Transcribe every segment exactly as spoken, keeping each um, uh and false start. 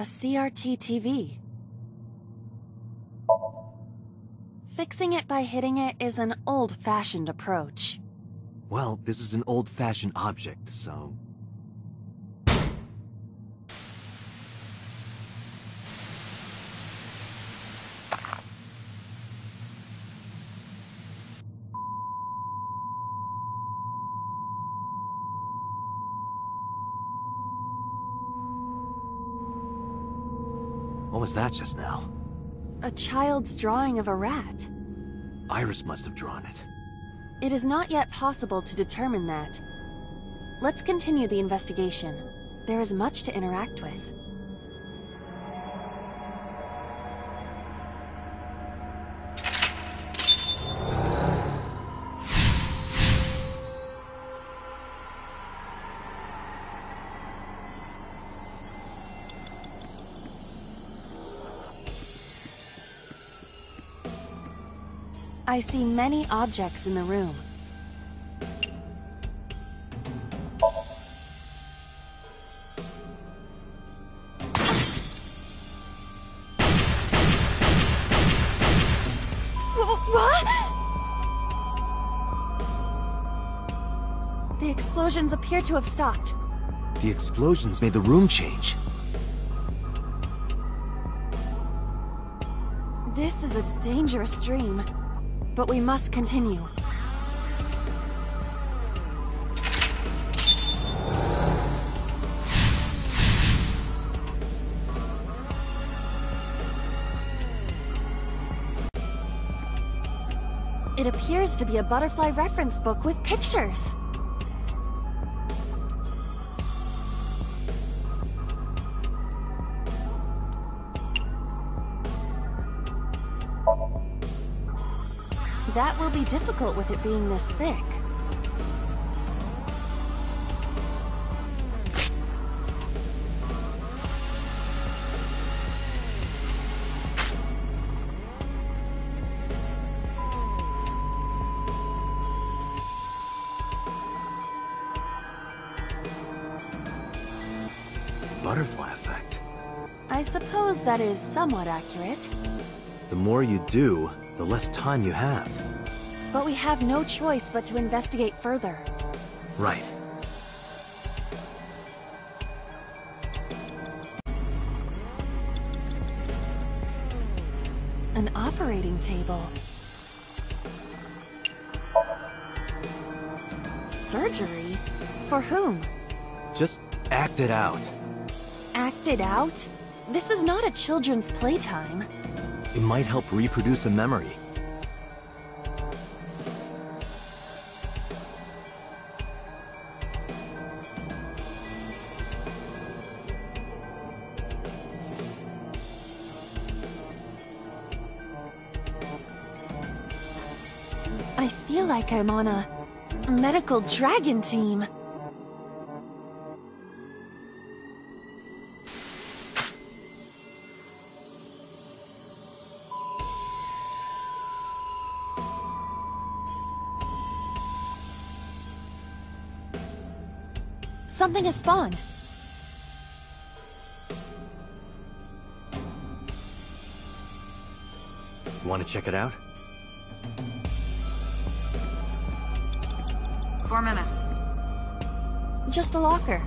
A C R T T V. Fixing it by hitting it is an old-fashioned approach. Well, this is an old-fashioned object, so... What was that just now? A child's drawing of a rat. Iris must have drawn it. It is not yet possible to determine that. Let's continue the investigation. There is much to interact with. I see many objects in the room. What? The explosions appear to have stopped. The explosions made the room change. This is a dangerous dream. But we must continue. It appears to be a butterfly reference book with pictures. That will be difficult with it being this thick. Butterfly effect. I suppose that is somewhat accurate. The more you do, the less time you have. But we have no choice but to investigate further. Right. An operating table. Surgery? For whom? Just act it out. Act it out? This is not a children's playtime. It might help reproduce a memory. I feel like I'm on a medical dragon team. Something has spawned. Want to check it out? Four minutes. Just a locker.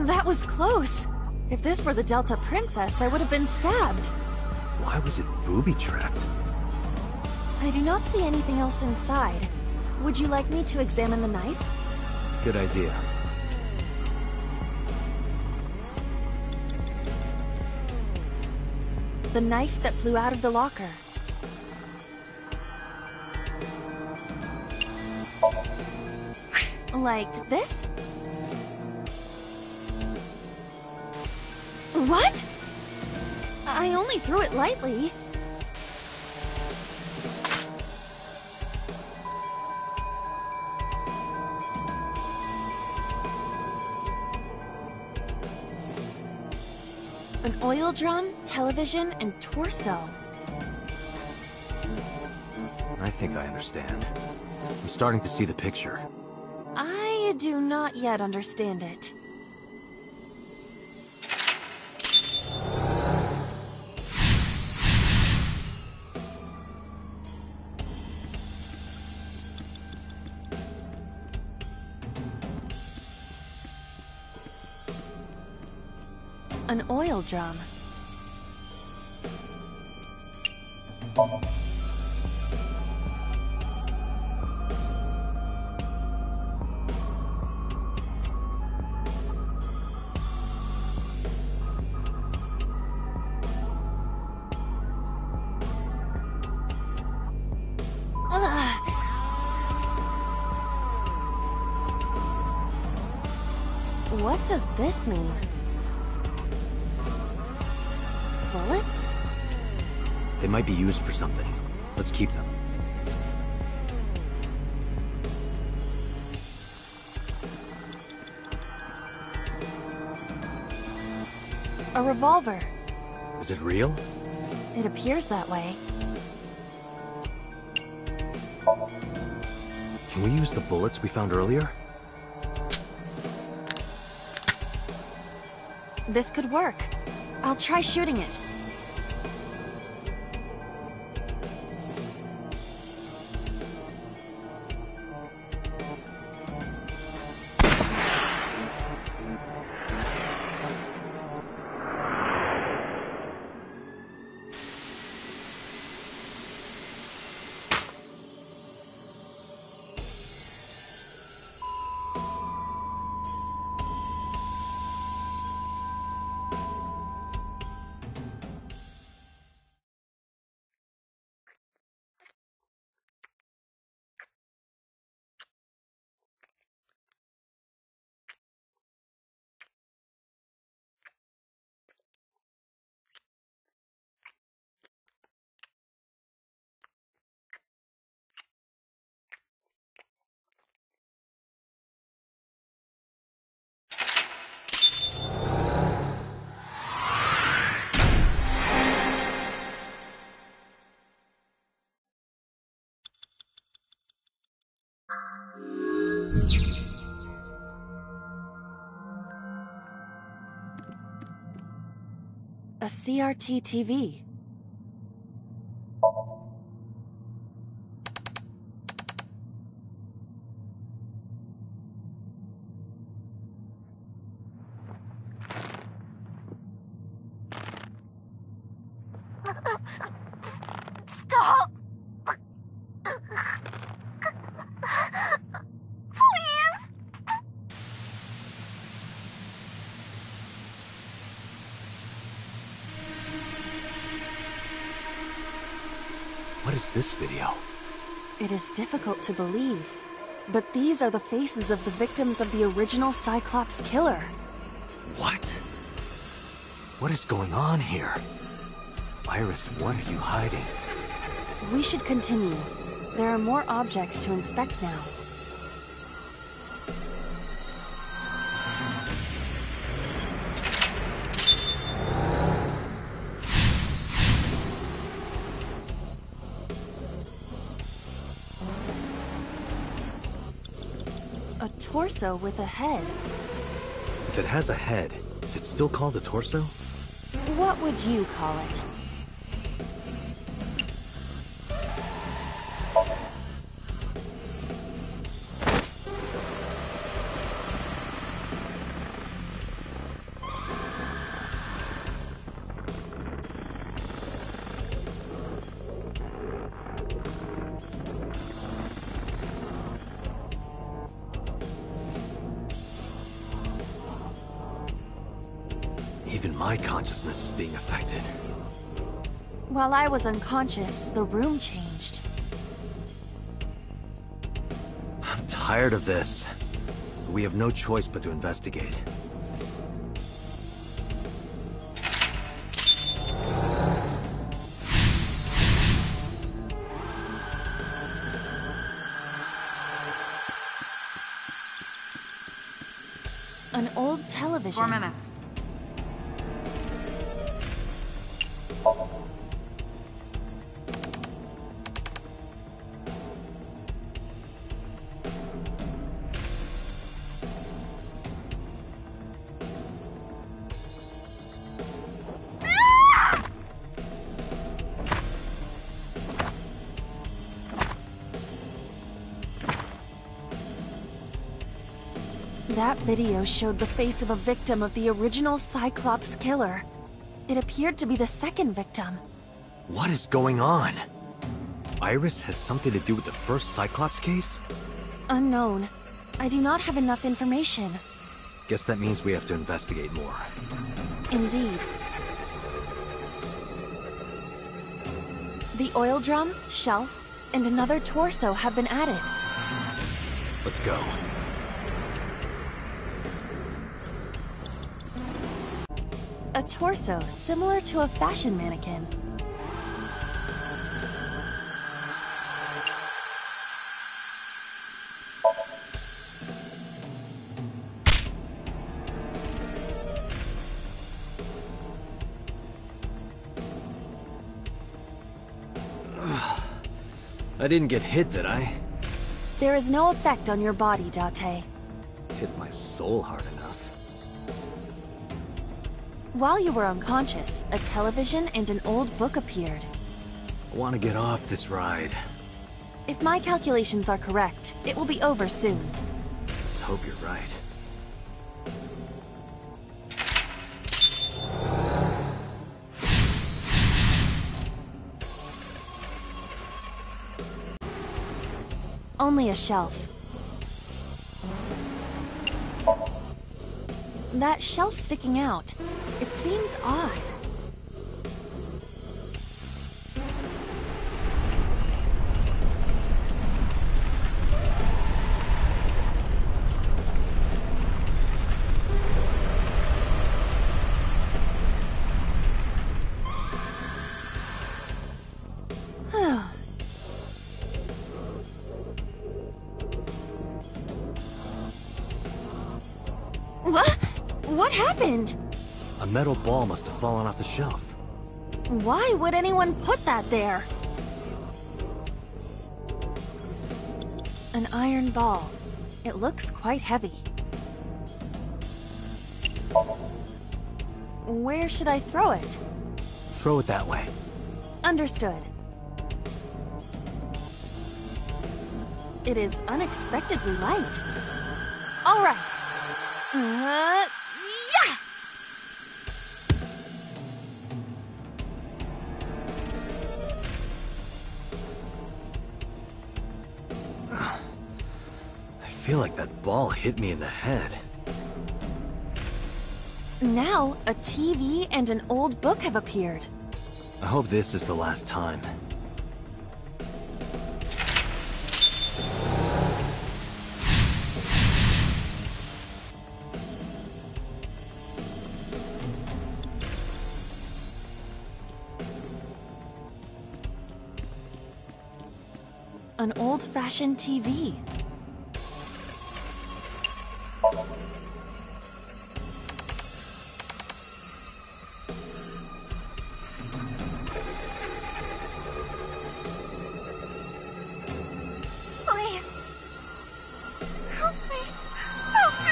That was close. If this were the Delta Princess, I would have been stabbed. Why was it booby-trapped? I do not see anything else inside. Would you like me to examine the knife? Good idea. The knife that flew out of the locker. Like this? What? I only threw it lightly. An oil drum, television, and torso. I think I understand. I'm starting to see the picture. I do not yet understand it. An oil drum. What does this mean? Bullets? They might be used for something. Let's keep them. A revolver. Is it real? It appears that way. Can we use the bullets we found earlier? This could work. I'll try shooting it. A C R T T V. Stop! What is this video? It is difficult to believe, but these are the faces of the victims of the original Cyclops killer. What? What is going on here? Iris, what are you hiding? We should continue. There are more objects to inspect now. A torso with a head. If it has a head, is it still called a torso? What would you call it? Even my consciousness is being affected. While I was unconscious, the room changed. I'm tired of this. We have no choice but to investigate. An old television. Four minutes. That video showed the face of a victim of the original Cyclops killer. It appeared to be the second victim. What is going on? Iris has something to do with the first Cyclops case? Unknown. I do not have enough information. Guess that means we have to investigate more. Indeed. The oil drum, shelf, and another torso have been added. Let's go. A torso similar to a fashion mannequin. I didn't get hit, did I? There is no effect on your body, Date. Hit my soul hard enough. While you were unconscious, a television and an old book appeared. I want to get off this ride. If my calculations are correct, it will be over soon. Let's hope you're right. Only a shelf. That shelf sticking out, it seems odd. What happened? A metal ball must have fallen off the shelf. Why would anyone put that there? An iron ball. It looks quite heavy. Where should I throw it? Throw it that way. Understood. It is unexpectedly light. All right. Uh, yeah! I feel like that ball hit me in the head. Now, a T V and an old book have appeared. I hope this is the last time. An old-fashioned T V. Please. Help me. Help me.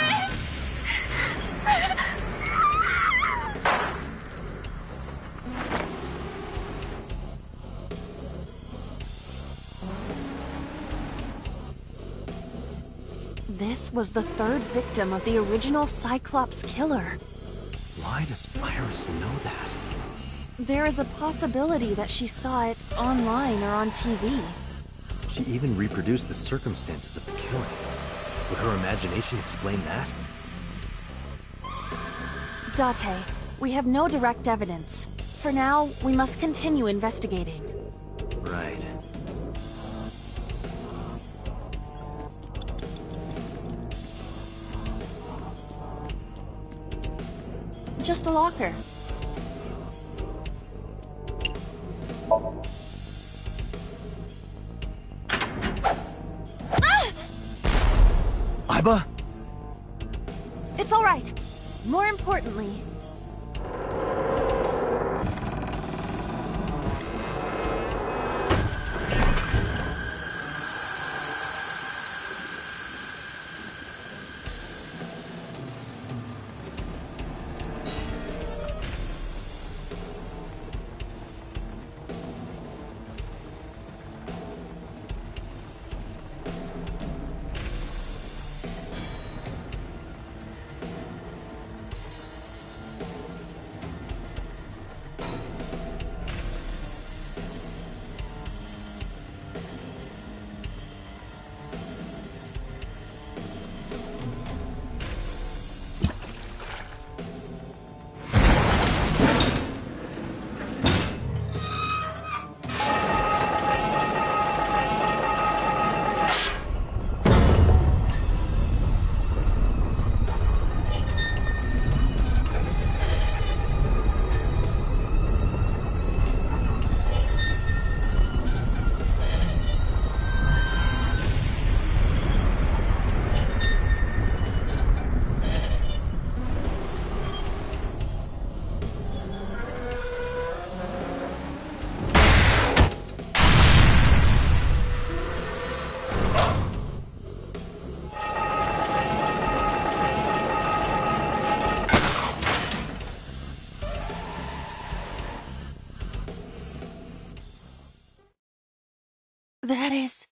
This was the third victim of the original Cyclops killer. Why does Iris know that? There is a possibility that she saw it online or on T V. She even reproduced the circumstances of the killing. Would her imagination explain that? Date, we have no direct evidence. For now, we must continue investigating. Right. Just a locker. Ah! Iba? It's all right. More importantly, That is...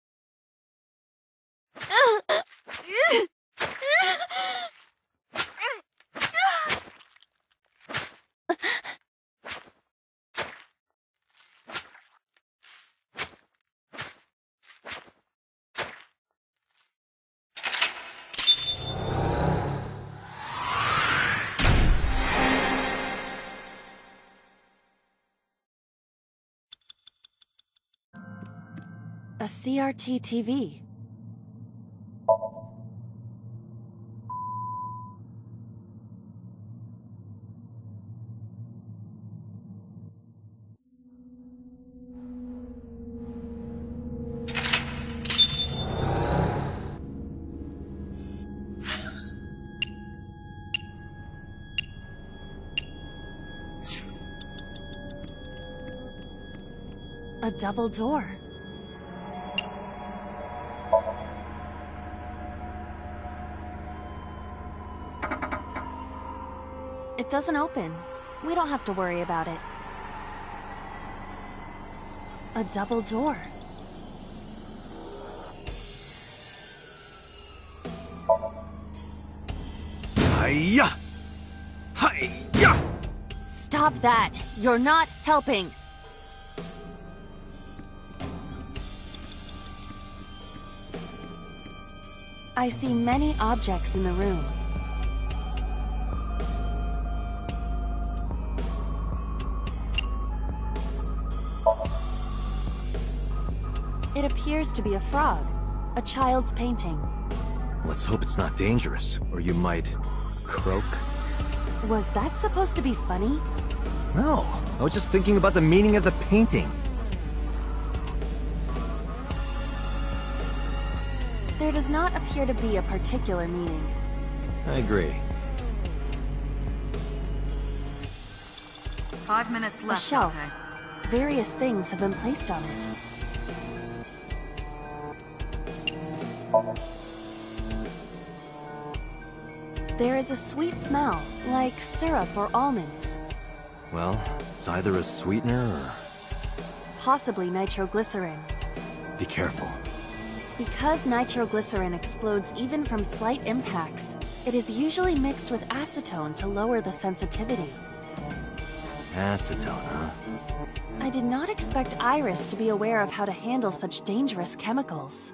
a C R T T V. A double door. It doesn't open. We don't have to worry about it. A double door. Hiya! Hiya! Stop that! You're not helping! I see many objects in the room. It appears to be a frog, a child's painting. Let's hope it's not dangerous, or you might croak. Was that supposed to be funny? No, I was just thinking about the meaning of the painting. There does not appear to be a particular meaning. I agree. Five minutes left. A shelf. Various things have been placed on it. There is a sweet smell, like syrup or almonds. Well, it's either a sweetener or... possibly nitroglycerin. Be careful. Because nitroglycerin explodes even from slight impacts, it is usually mixed with acetone to lower the sensitivity. Acetone, huh? I did not expect Iris to be aware of how to handle such dangerous chemicals.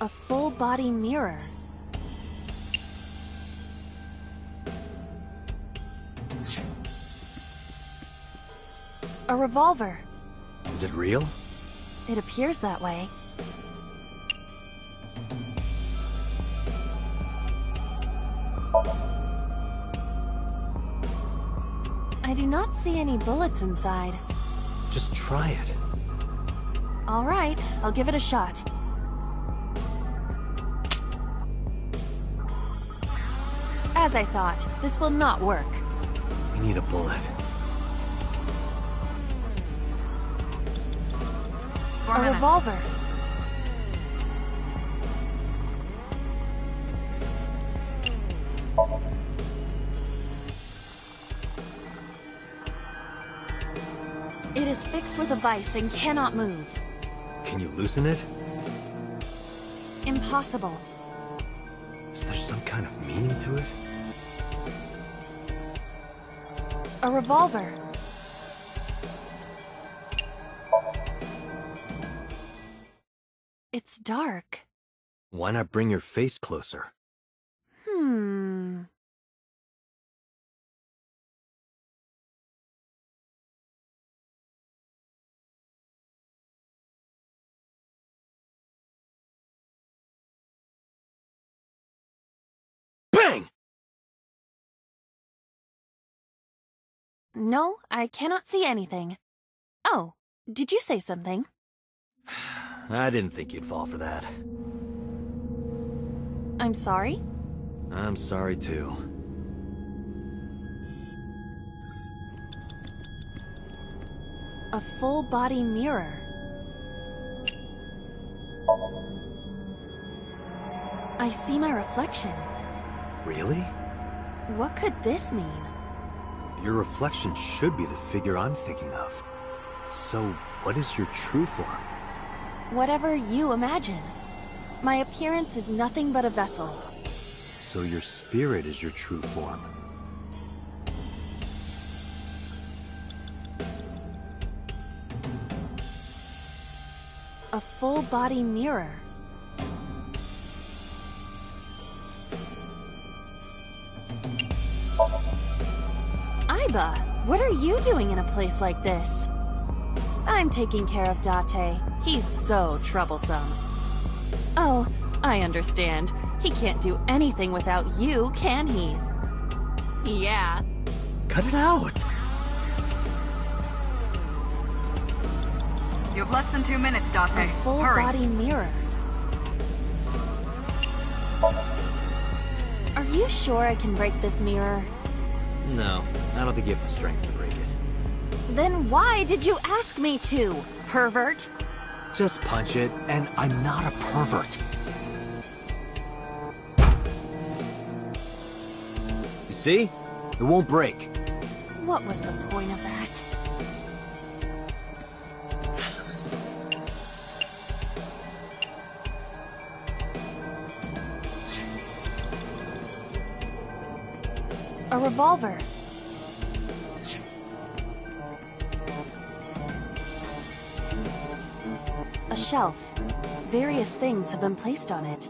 A full-body mirror. A revolver. Is it real? It appears that way. I do not see any bullets inside. Just try it. All right, I'll give it a shot. As I thought, this will not work. We need a bullet. Four a minutes. Revolver. It is fixed with a vice and cannot move. Can you loosen it? Impossible. Is there some kind of meaning to it? A revolver. It's dark. Why not bring your face closer? Hmm. No, I cannot see anything. Oh, did you say something? I didn't think you'd fall for that. I'm sorry? I'm sorry too. A full-body mirror. I see my reflection. Really? What could this mean? Your reflection should be the figure I'm thinking of. So, what is your true form? Whatever you imagine. My appearance is nothing but a vessel. So your spirit is your true form. A full-body mirror. Aiba, what are you doing in a place like this? I'm taking care of Date. He's so troublesome. Oh, I understand. He can't do anything without you, can he? Yeah. Cut it out! You have less than two minutes, Date. A full Hurry. Body mirror. Are you sure I can break this mirror? No, I don't think you have the strength to break it. Then why did you ask me to, pervert? Just punch it, and I'm not a pervert. You see? It won't break. What was the point of that? A revolver. A shelf. Various things have been placed on it.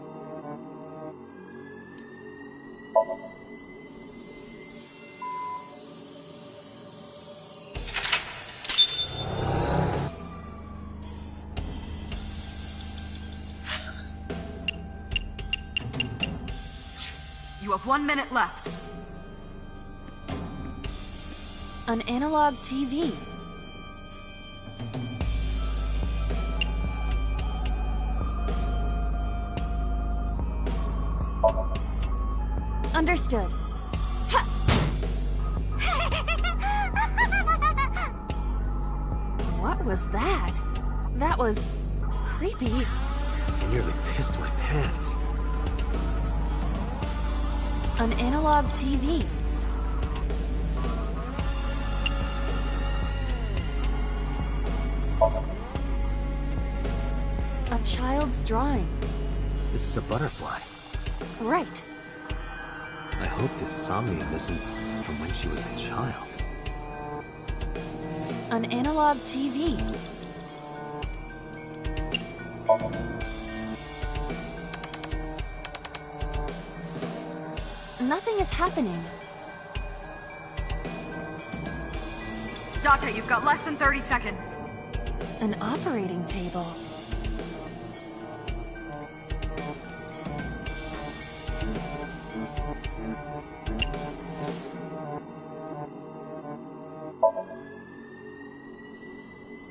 You have one minute left. An analog T V. Understood. What was that? That was creepy. I nearly pissed my pants. An analog T V. A child's drawing. This is a butterfly. Right. I hope this somnium isn't from when she was a child. An analog T V. Nothing is happening. Date, you've got less than thirty seconds. An operating table.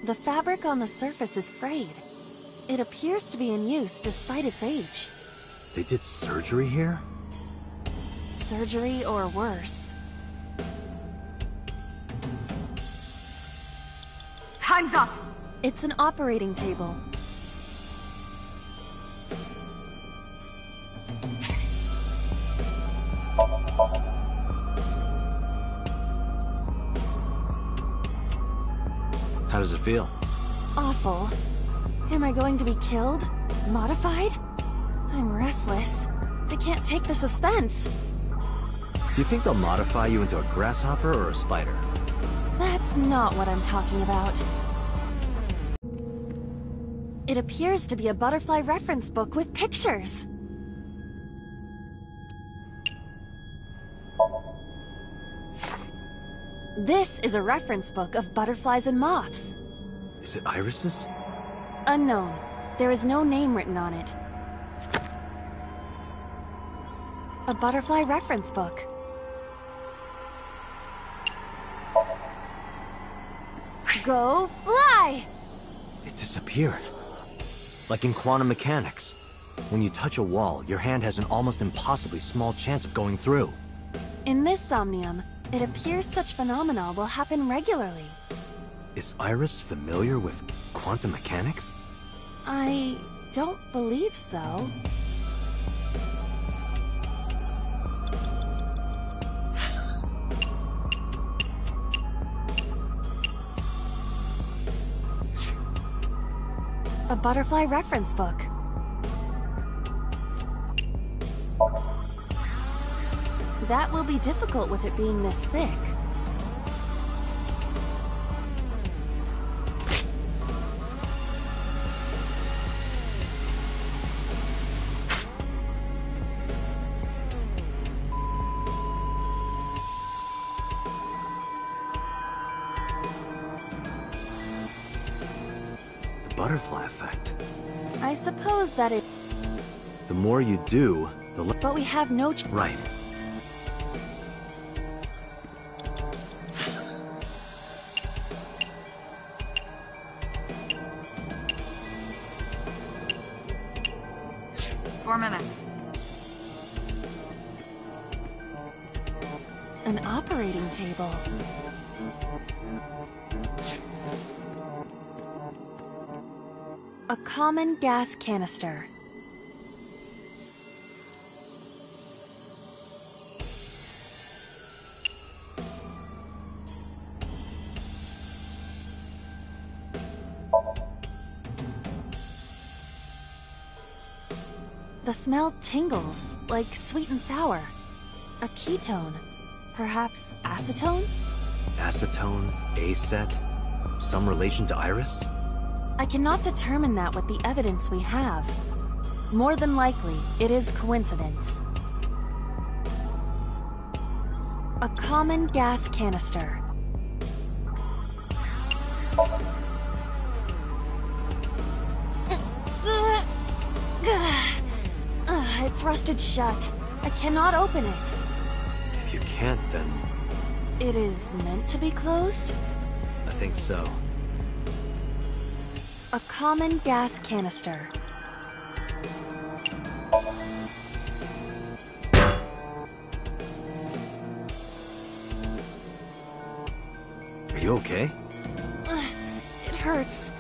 The fabric on the surface is frayed. It appears to be in use despite its age. They did surgery here? Surgery or worse. Time's up! It's an operating table. How does it feel? Awful. Am I going to be killed? Modified? I'm restless. I can't take the suspense. Do you think they'll modify you into a grasshopper or a spider? That's not what I'm talking about. It appears to be a butterfly reference book with pictures. This is a reference book of butterflies and moths. Is it irises? Unknown. There is no name written on it. A butterfly reference book. Go fly! It disappeared. Like in quantum mechanics. When you touch a wall, your hand has an almost impossibly small chance of going through. In this somnium, it appears such phenomena will happen regularly. Is Iris familiar with quantum mechanics? I don't believe so. the butterfly reference book. That will be difficult with it being this thick. Butterfly effect. I suppose that it... The more you do, the less... But we have no... Ch right. Four minutes. An operating table. A common gas canister. The smell tingles, like sweet and sour. A ketone. Perhaps acetone? Acetone, acet, some relation to iris? I cannot determine that with the evidence we have. More than likely, it is coincidence. A common gas canister. It's rusted shut. I cannot open it. If you can't, then... It is meant to be closed? I think so. A common gas canister. Are you okay? Uh, it hurts.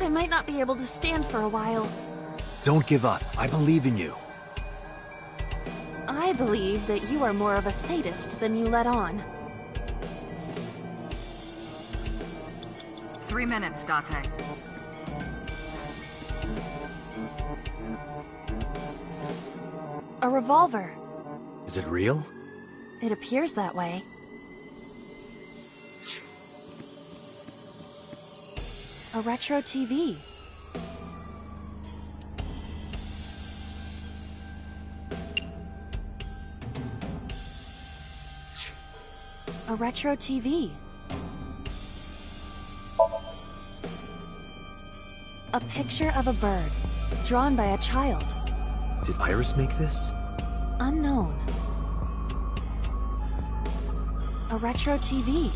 I might not be able to stand for a while. Don't give up. I believe in you. I believe that you are more of a sadist than you let on. Three minutes, Date. A revolver. Is it real? It appears that way. A retro T V. A retro T V. A picture of a bird, drawn by a child. Did Iris make this? Unknown. A retro T V.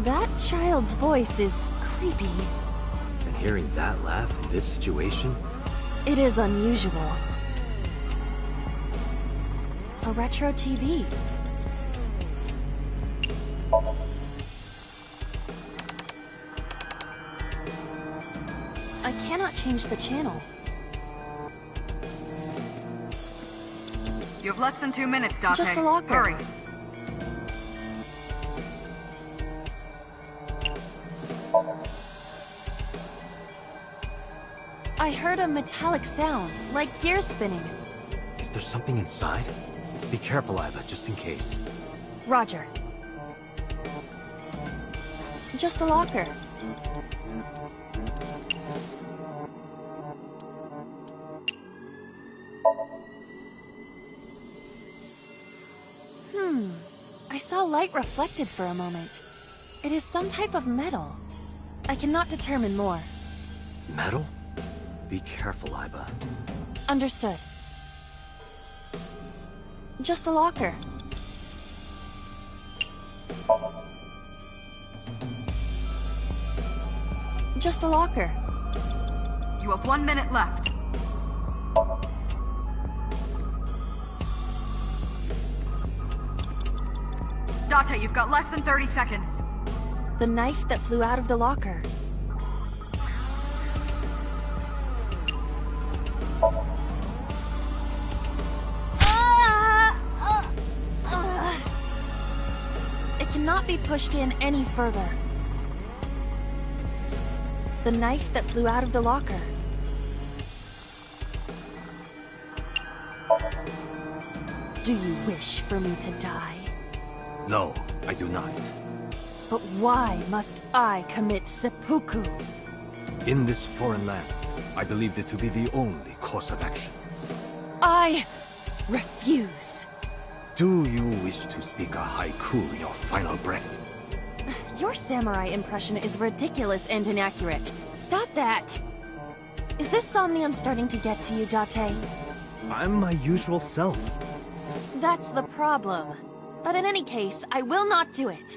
That child's voice is creepy. And hearing that laugh in this situation? It is unusual. A retro T V. I cannot change the channel. You have less than two minutes, Date. Just a locker. Hurry. I heard a metallic sound, like gears spinning. Is there something inside? Be careful, Iva, just in case. Roger. Just a locker. Hmm. I saw light reflected for a moment. It is some type of metal. I cannot determine more. Metal? Be careful, Iva. Understood. Just a locker. Just a locker. You have one minute left. Date, you've got less than thirty seconds. The knife that flew out of the locker. Ah! It cannot be pushed in any further. The knife that flew out of the locker. Do you wish for me to die? No, I do not. But why must I commit seppuku? In this foreign land, I believed it to be the only course of action. I refuse. Do you wish to speak a haiku in your final breath? Your samurai impression is ridiculous and inaccurate. Stop that! Is this somnium starting to get to you, Date? I'm my usual self. That's the problem. But in any case, I will not do it.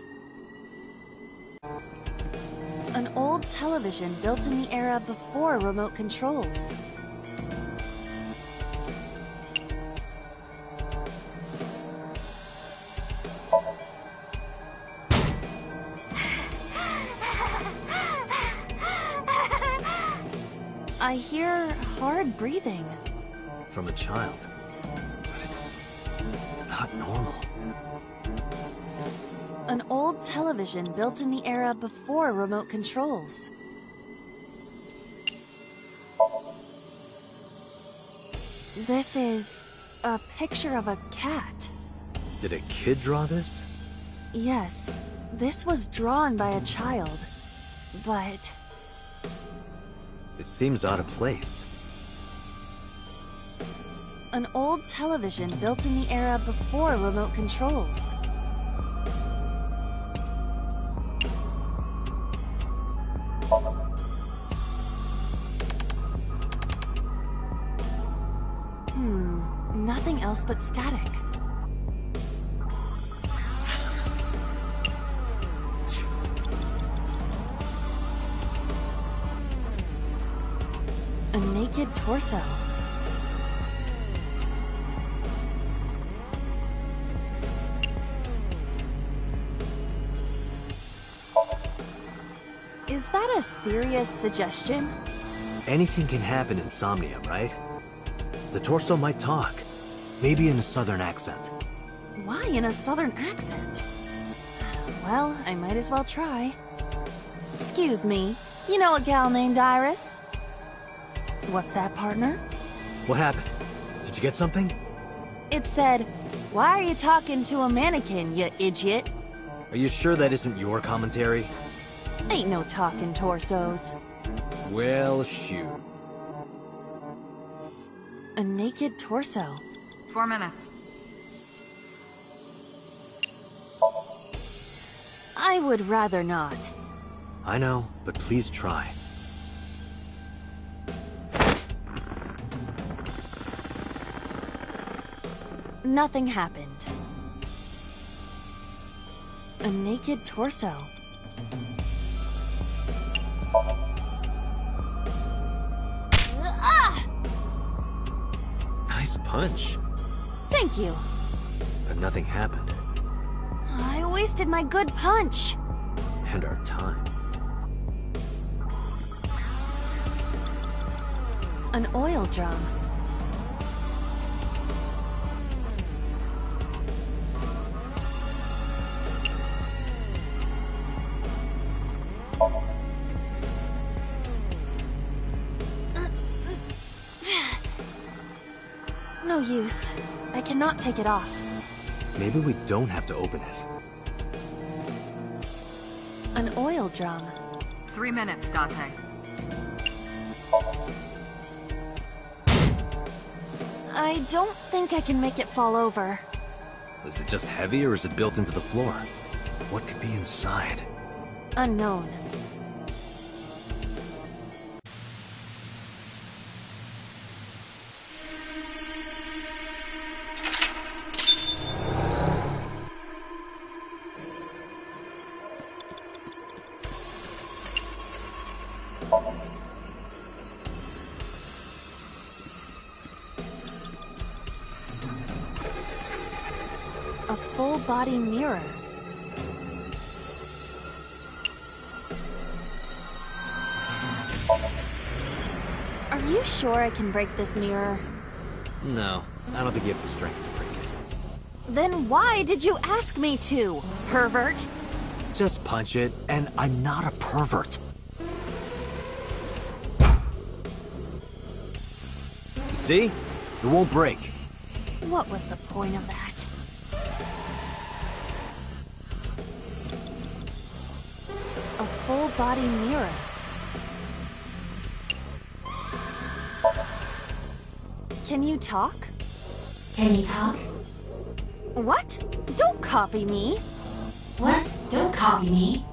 An old television built in the era before remote controls. I hear hard breathing. From a child. But it's not normal. An old television built in the era before remote controls. This is a picture of a cat. Did a kid draw this? Yes. This was drawn by a child. But... it seems out of place. An old television built in the era before remote controls. Hmm, nothing else but static. A naked torso. Is that a serious suggestion? Anything can happen in Somnium, right? The torso might talk. Maybe in a southern accent. Why in a southern accent? Well, I might as well try. Excuse me, you know a gal named Iris? What's that, partner? What happened? Did you get something? It said, "Why are you talking to a mannequin, you idiot?" Are you sure that isn't your commentary? Ain't no talking torsos. Well, shoot. A naked torso. Four minutes. I would rather not. I know, but please try. Nothing happened. A naked torso. Ah! Nice punch. Thank you. But nothing happened. I wasted my good punch. And our time. An oil drum. No use. I cannot take it off. Maybe we don't have to open it. An oil drum. Three minutes, Date. I don't think I can make it fall over. Is it just heavy or is it built into the floor? What could be inside? Unknown. A full-body mirror. Are you sure I can break this mirror? No, I don't think you have the strength to break it. Then why did you ask me to, pervert? Just punch it, and I'm not a pervert. You see? It won't break. What was the point of that? A full-body mirror. Can you talk? Can you talk? What? Don't copy me. What? Don't copy me.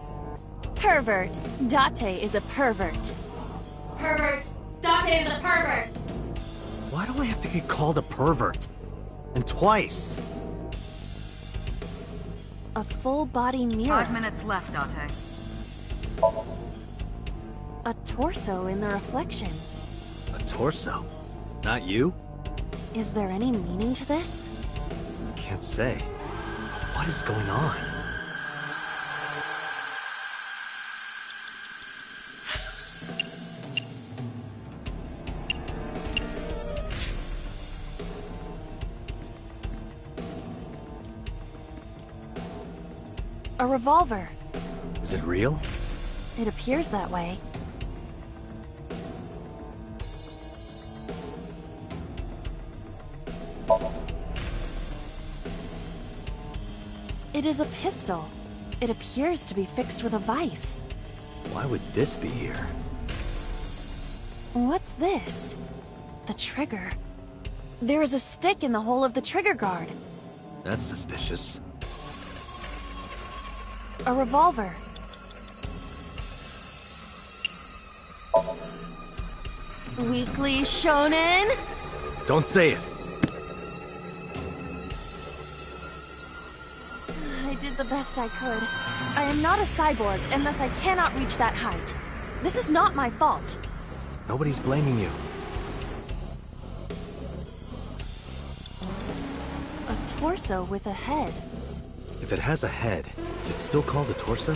Pervert. Date is a pervert. Pervert. Date is a pervert. Why do I have to get called a pervert? And twice. A full-body mirror. Five minutes left, Date. A torso in the reflection. A torso? Not you? Is there any meaning to this? I can't say. What is going on? A revolver. Is it real? It appears that way. It is a pistol. It appears to be fixed with a vice. Why would this be here? What's this? The trigger. There is a stick in the hole of the trigger guard. That's suspicious. A revolver. Weekly Shonen? Don't say it. The best I could. I am not a cyborg, and thus I cannot reach that height. This is not my fault. Nobody's blaming you. A torso with a head. If it has a head, is it still called a torso?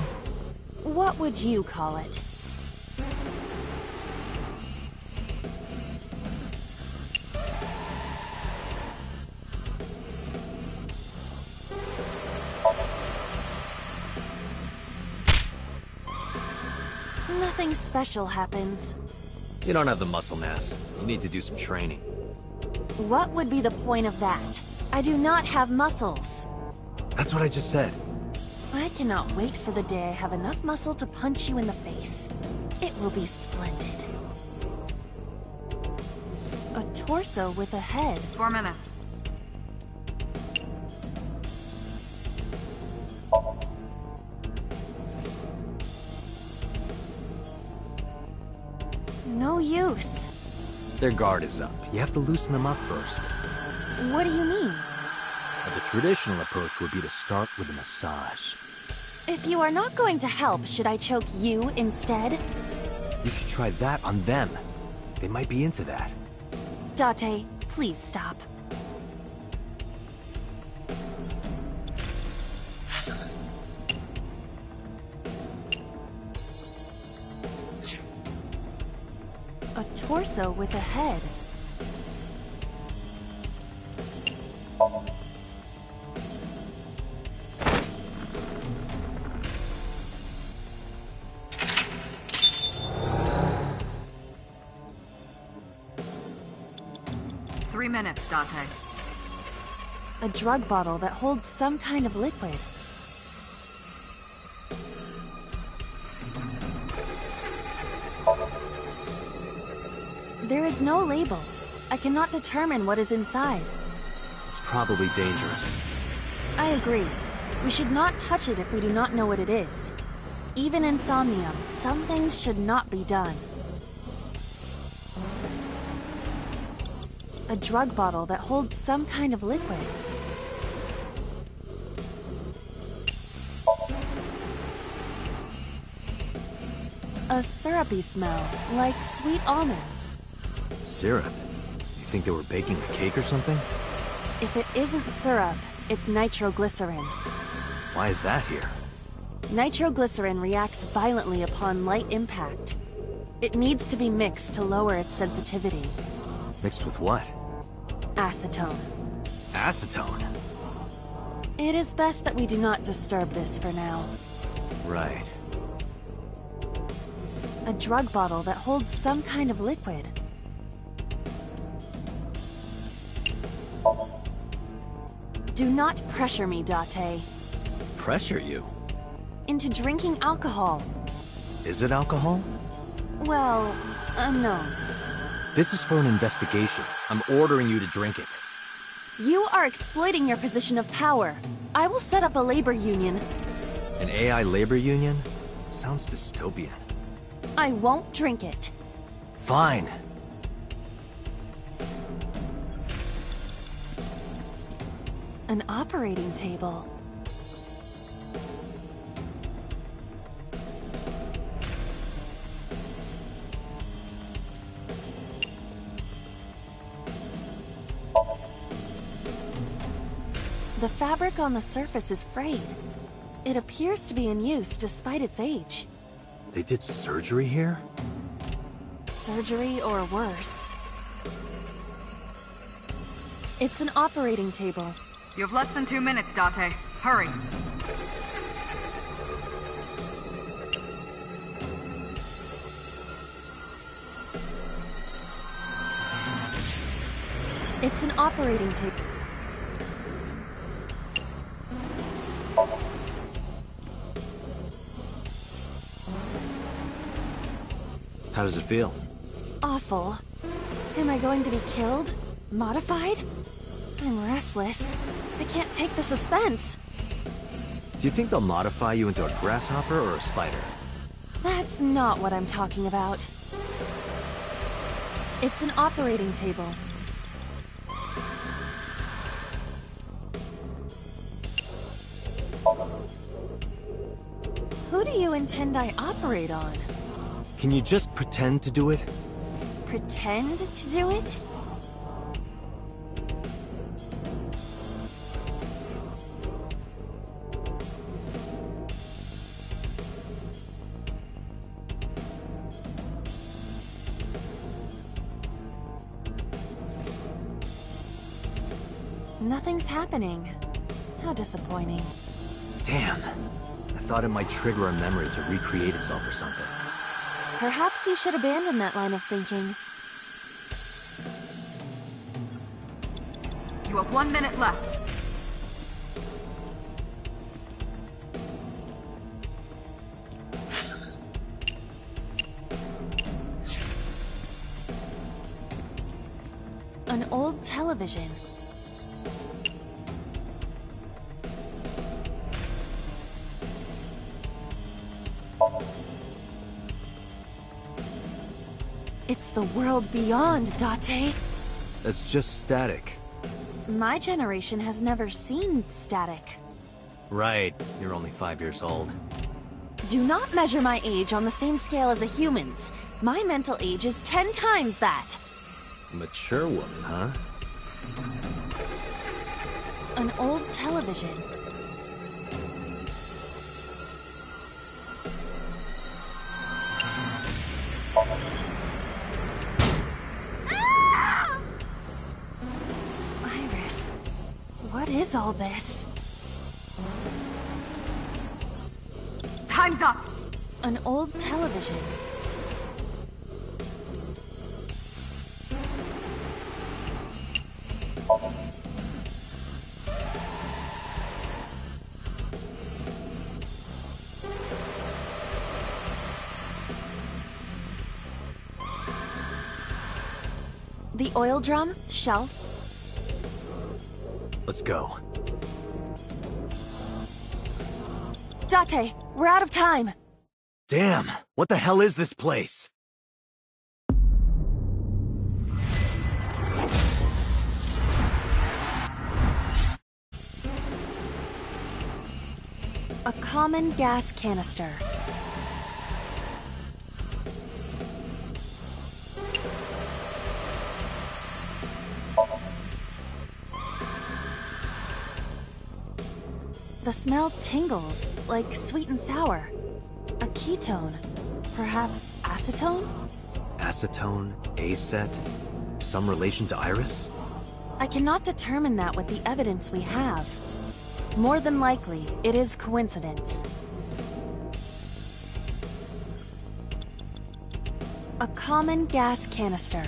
What would you call it? Nothing special happens. You don't have the muscle mass. You need to do some training. What would be the point of that? I do not have muscles. That's what I just said. I cannot wait for the day I have enough muscle to punch you in the face. It will be splendid. A torso with a head. Four minutes. No use. Their guard is up. You have to loosen them up first. What do you mean? The traditional approach would be to start with a massage. If you are not going to help, should I choke you instead? You should try that on them. They might be into that. Date, please stop. A torso with a head. Three minutes, Date. A drug bottle that holds some kind of liquid. There is no label. I cannot determine what is inside. It's probably dangerous. I agree. We should not touch it if we do not know what it is. Even in Somnium, some things should not be done. A drug bottle that holds some kind of liquid. A syrupy smell, like sweet almonds. Syrup? You think they were baking a cake or something? If it isn't syrup, it's nitroglycerin. Why is that here? Nitroglycerin reacts violently upon light impact. It needs to be mixed to lower its sensitivity. Mixed with what? Acetone. Acetone? It is best that we do not disturb this for now. Right. A drug bottle that holds some kind of liquid. Do not pressure me, Date. Pressure you? Into drinking alcohol. Is it alcohol? Well, uh, no. This is for an investigation. I'm ordering you to drink it. You are exploiting your position of power. I will set up a labor union. An A I labor union? Sounds dystopian. I won't drink it. Fine. An operating table. The fabric on the surface is frayed. It appears to be in use despite its age. They did surgery here? Surgery or worse. It's an operating table. You have less than two minutes, Date. Hurry. It's an operating table. How does it feel? Awful. Am I going to be killed? Modified? I'm restless. I can't take the suspense. Do you think they'll modify you into a grasshopper or a spider? That's not what I'm talking about. It's an operating table. Who do you intend I operate on? Can you just pretend to do it? Pretend to do it? Nothing's happening. How disappointing. Damn. I thought it might trigger a memory to recreate itself or something. Perhaps you should abandon that line of thinking. You have one minute left. An old television. It's the world beyond, Date. That's just static. My generation has never seen static. Right. You're only five years old. Do not measure my age on the same scale as a human's. My mental age is ten times that. Mature woman, huh? An old television. All this. Time's up. An old television. The oil drum shelf. Let's go. Date, we're out of time. Damn, what the hell is this place? A common gas canister. The smell tingles, like sweet and sour. A ketone. Perhaps acetone? Acetone, acet, some relation to iris? I cannot determine that with the evidence we have. More than likely, it is coincidence. A common gas canister.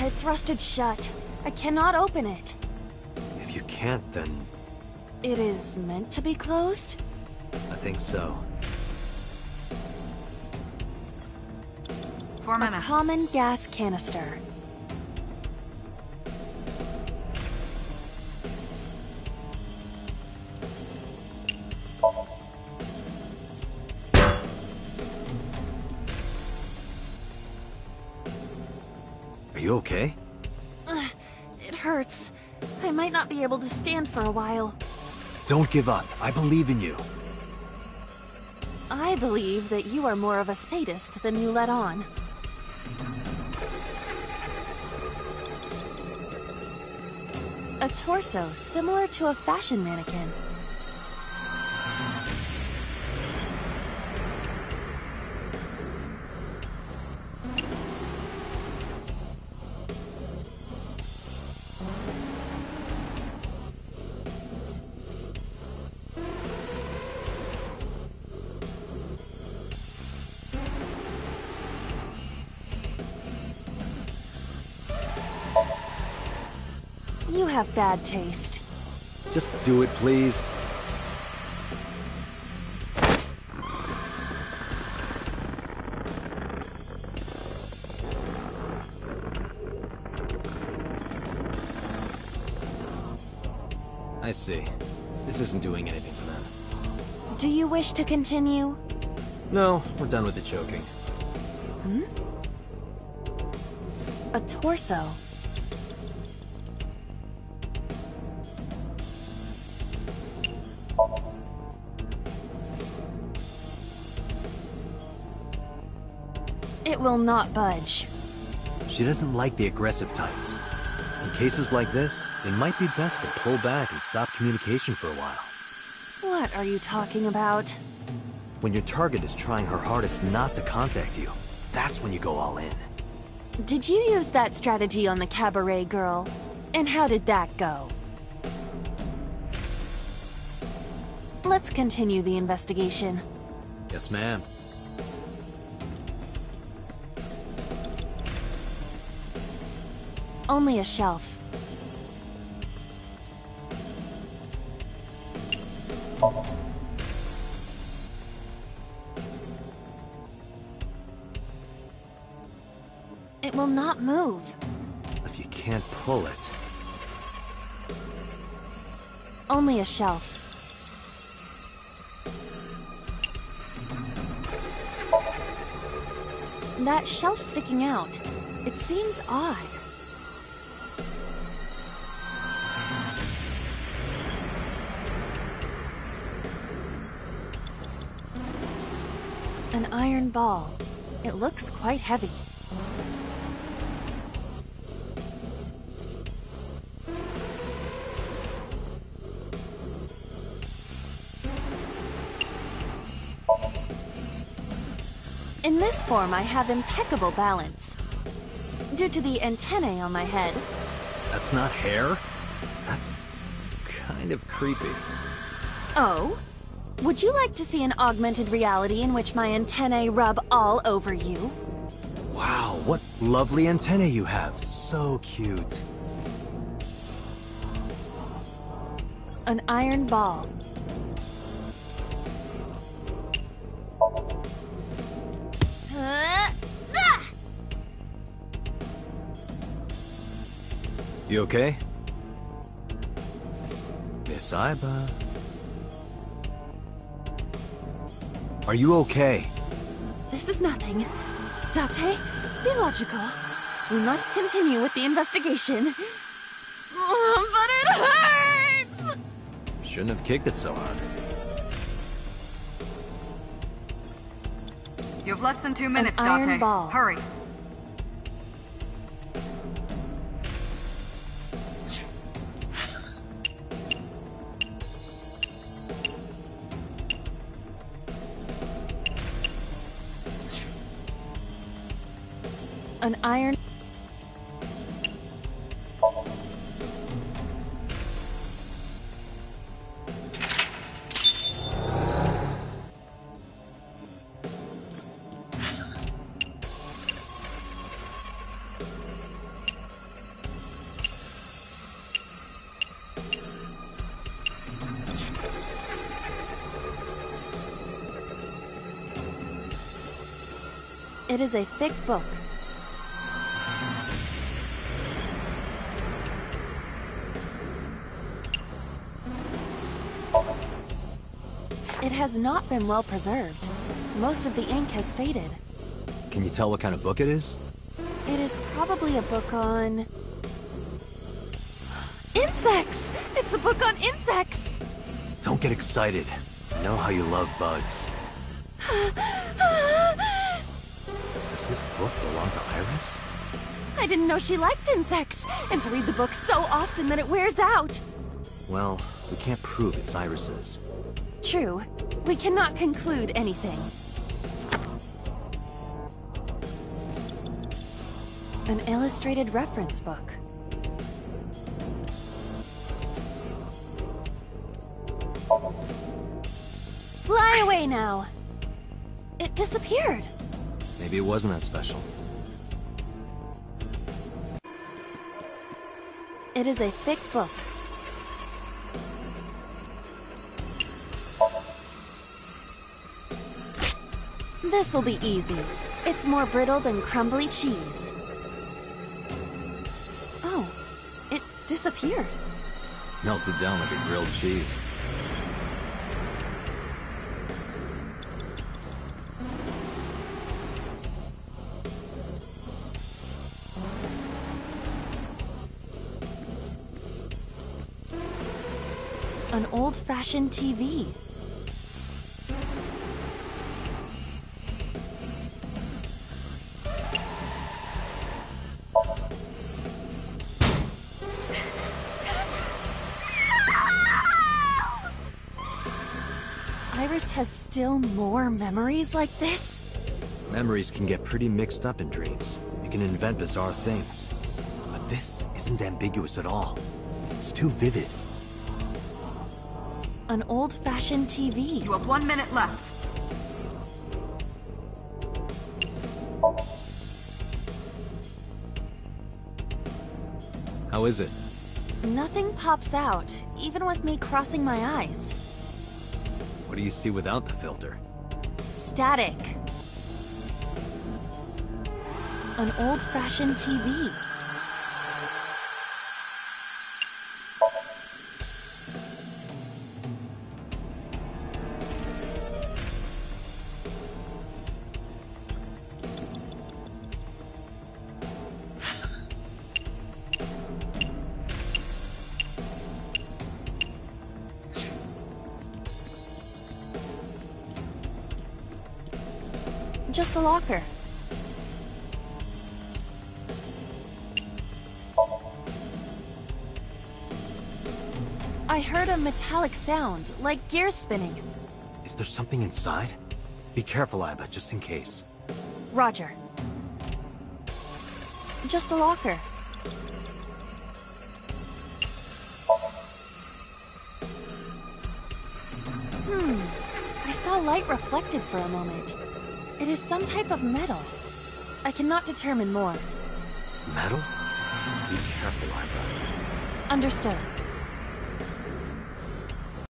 It's rusted shut. I cannot open it. If you can't, then... It is meant to be closed? I think so. Four minutes. A common gas canister. Are you okay? Uh, it hurts. I might not be able to stand for a while. Don't give up. I believe in you. I believe that you are more of a sadist than you let on. A torso similar to a fashion mannequin. You have bad taste. Just do it, please. I see. This isn't doing anything for them. Do you wish to continue? No, we're done with the choking. Hmm? A torso. It will not budge. She doesn't like the aggressive types. In cases like this, it might be best to pull back and stop communication for a while. What are you talking about? When your target is trying her hardest not to contact you, that's when you go all in. Did you use that strategy on the cabaret girl? And how did that go? Let's continue the investigation. Yes, ma'am. Only a shelf. It will not move. If you can't pull it. Only a shelf. That shelf sticking out. It seems odd. An iron ball. It looks quite heavy. In this form, I have impeccable balance. Due to the antennae on my head. That's not hair? That's kind of creepy. Oh? Would you like to see an augmented reality in which my antennae rub all over you? Wow, what lovely antennae you have. So cute. An iron ball. You okay? Miss Aiba. Are you okay? This is nothing. Date, be logical. We must continue with the investigation. But it hurts! Shouldn't have kicked it so hard. You have less than two minutes, Date. Hurry. an iron. It is a thick book. It has not been well preserved. Most of the ink has faded. Can you tell what kind of book it is? It is probably a book on... insects! It's a book on insects! Don't get excited. I know how you love bugs. Does this book belong to Iris? I didn't know she liked insects, and to read the book so often that it wears out. Well, we can't prove it's Iris's. True. We cannot conclude anything. An illustrated reference book. Fly away now! It disappeared. Maybe it wasn't that special. It is a thick book. This will be easy. It's more brittle than crumbly cheese. Oh, it disappeared. Melted down like a grilled cheese. An old-fashioned T V. Iris has still more memories like this? Memories can get pretty mixed up in dreams. You can invent bizarre things. But this isn't ambiguous at all. It's too vivid. An old-fashioned T V. You have one minute left. How is it? Nothing pops out, even with me crossing my eyes. What do you see without the filter? Static. An old-fashioned T V. Just a locker. I heard a metallic sound, like gears spinning. Is there something inside? Be careful, Iba, just in case. Roger. Just a locker. Hmm. I saw light reflected for a moment. It is some type of metal. I cannot determine more. Metal? Be careful, Iba. Understood.